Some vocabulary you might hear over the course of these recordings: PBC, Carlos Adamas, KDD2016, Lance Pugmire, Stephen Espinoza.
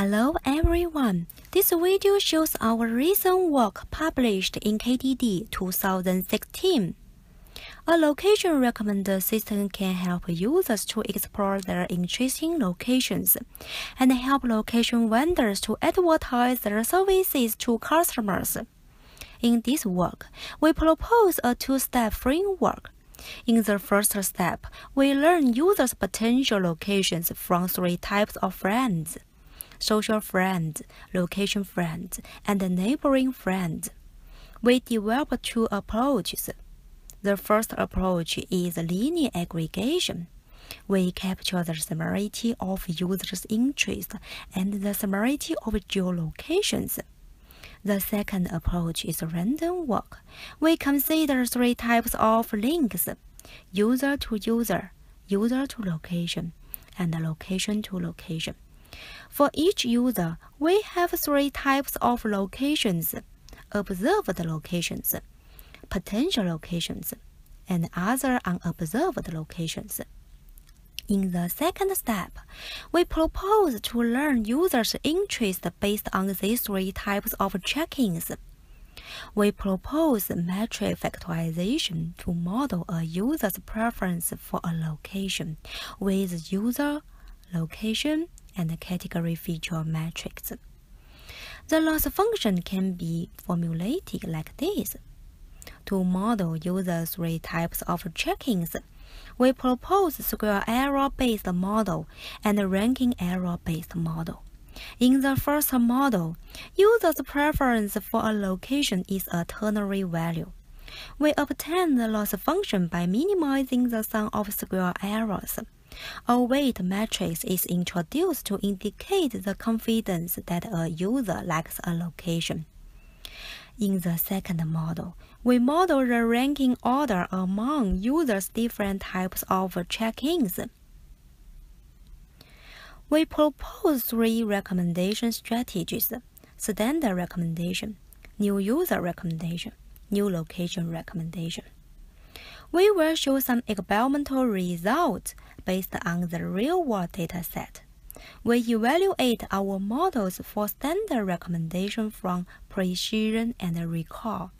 Hello everyone, this video shows our recent work published in KDD 2016. A location recommender system can help users to explore their interesting locations and help location vendors to advertise their services to customers. In this work, we propose a two-step framework. In the first step, we learn users' potential locations from three types of friends: social friend, location friend, and neighboring friend. We develop two approaches. The first approach is linear aggregation. We capture the similarity of users' interest and the similarity of geolocations. The second approach is random walk. We consider three types of links: user to user, user to location, and location to location. For each user, we have three types of locations: observed locations, potential locations, and other unobserved locations. In the second step, we propose to learn users' interest based on these three types of check-ins. We propose metric factorization to model a user's preference for a location with user, location, and category feature matrix. The loss function can be formulated like this. To model users' three types of check-ins, we propose square error-based model and ranking error-based model. In the first model, users' preference for a location is a ternary value. We obtain the loss function by minimizing the sum of square errors. A weight matrix is introduced to indicate the confidence that a user likes a location. In the second model, we model the ranking order among users' different types of check-ins. We propose three recommendation strategies: standard recommendation, new user recommendation, new location recommendation. We will show some experimental results based on the real-world dataset. We evaluate our models for standard recommendation from precision and recall.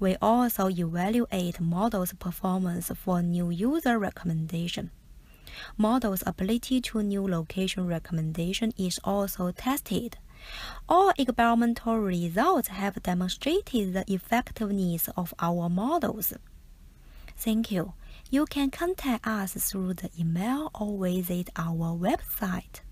We also evaluate models' performance for new user recommendation. Models' ability to new location recommendation is also tested. All experimental results have demonstrated the effectiveness of our models. Thank you. You can contact us through the email or visit our website.